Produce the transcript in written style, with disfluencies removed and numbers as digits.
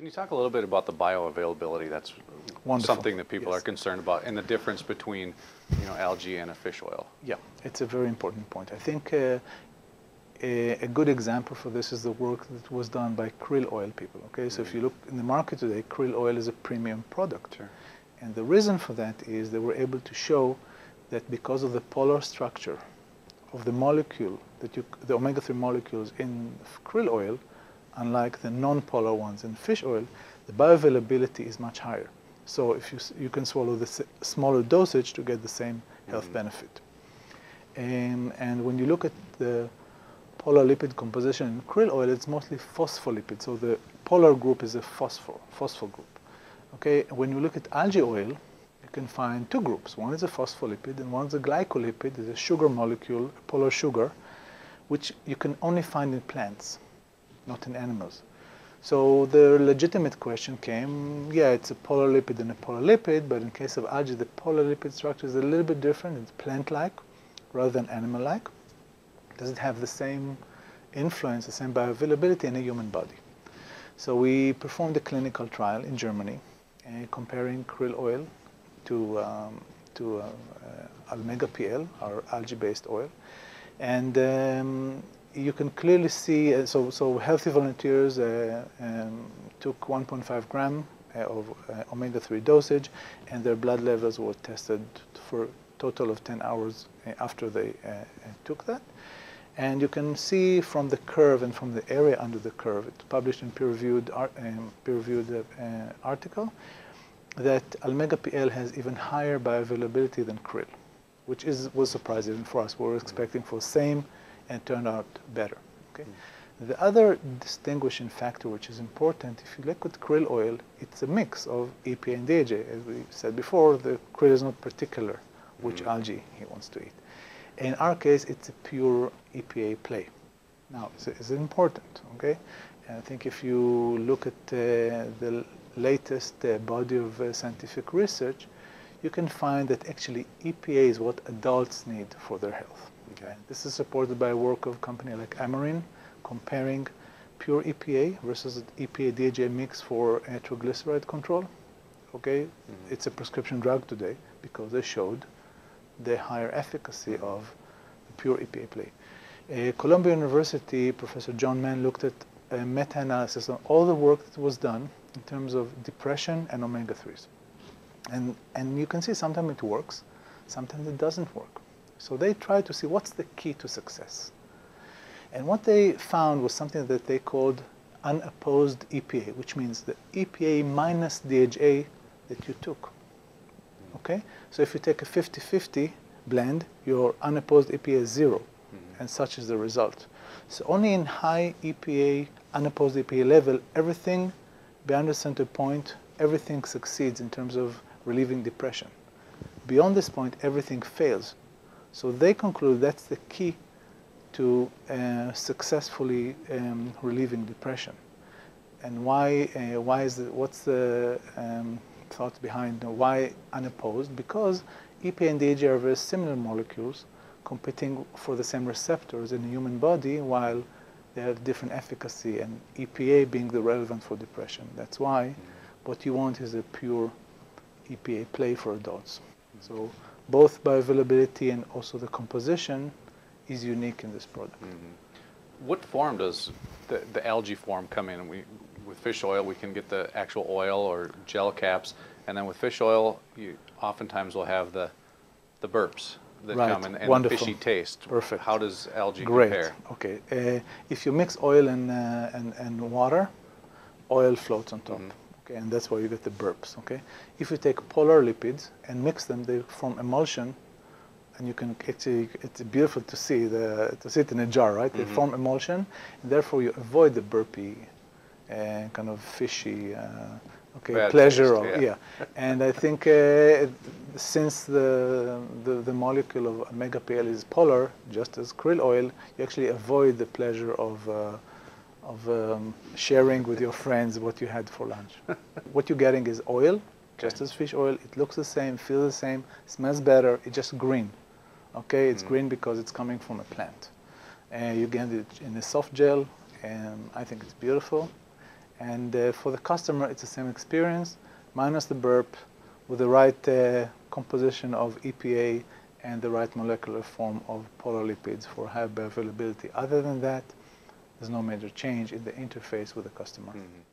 Can you talk a little bit about the bioavailability? That's wonderful. Something that people yes. are concerned about, and the difference between, you know, algae and a fish oil. Yeah, it's a very important point. I think a good example for this is the work that was done by krill oil people. Okay, so if you look in the market today, krill oil is a premium product. Sure. And the reason for that is they were able to show that because of the polar structure of the molecule, that the omega-3 molecules in krill oil, unlike the non-polar ones in fish oil, the bioavailability is much higher. So if you can swallow the smaller dosage to get the same health benefit. And when you look at the polar lipid composition in krill oil, it's mostly phospholipid. So the polar group is a phosphor group. Okay, when you look at algae oil, you can find two groups. One is a phospholipid and one is a glycolipid, is a sugar molecule, a polar sugar, which you can only find in plants, not in animals. So the legitimate question came, yeah, it's a polar lipid and a polar lipid, but in case of algae, the polar lipid structure is a little bit different. It's plant-like rather than animal-like. Does it have the same influence, the same bioavailability in a human body? So we performed a clinical trial in Germany comparing krill oil to Omega PL, our algae-based oil. And you can clearly see, so healthy volunteers took 1.5 gram of omega-3 dosage, and their blood levels were tested for a total of 10 hours after they took that. And you can see from the curve and from the area under the curve, it's published in peer-reviewed article, that Omega PL has even higher bioavailability than krill, which was surprising for us. We were expecting for the same, and turned out better. Okay? The other distinguishing factor, which is important, if you look at krill oil, it's a mix of EPA and DHA. As we said before, the krill is not particular which algae he wants to eat. In our case, it's a pure EPA play. Now, it's important, okay? And I think if you look at the latest body of scientific research, you can find that actually EPA is what adults need for their health. Okay. This is supported by work of a company like Amarin, comparing pure EPA versus EPA-DHA mix for triglyceride control. Okay, it's a prescription drug today because they showed the higher efficacy of the pure EPA play. Columbia University, Professor John Mann looked at a meta-analysis on all the work that was done in terms of depression and omega-3s. And you can see sometimes it works, sometimes it doesn't work. So they tried to see what's the key to success. And what they found was something that they called unopposed EPA, which means the EPA minus DHA that you took. Okay? So if you take a 50-50 blend, your unopposed EPA is zero, and such is the result. So only in high EPA, unopposed EPA level, everything beyond the center point, everything succeeds in terms of relieving depression. Beyond this point, everything fails. So they conclude that's the key to successfully relieving depression. And why is it, what's the thought behind why unopposed? Because EPA and DHA are very similar molecules competing for the same receptors in the human body, while they have different efficacy, and EPA being the relevant for depression. That's why what you want is a pure EPA play for adults. So both bioavailability and also the composition is unique in this product. What form does the algae form come in? With fish oil, we can get the actual oil or gel caps, and then with fish oil, you oftentimes will have the burps that come in, and the fishy taste. Perfect. How does algae compare? Great. Okay. If you mix oil and water, oil floats on top. And that's why you get the burps, okay? If you take polar lipids and mix them, they form emulsion, and you can actually, it's beautiful to see, to see it in a jar, right? They form emulsion, and therefore you avoid the burpy, kind of fishy, pleasure. Yeah. And I think since the molecule of Omega PL is polar, just as krill oil, you actually avoid the pleasure of sharing with your friends what you had for lunch. What you're getting is oil, just as fish oil. It looks the same, feels the same, smells better. It's just green. Okay, it's green because it's coming from a plant. You get it in a soft gel, and I think it's beautiful. And for the customer, it's the same experience, minus the burp, with the right composition of EPA and the right molecular form of pololipids for high bioavailability. Other than that, there's no major change in the interface with the customer. Mm-hmm.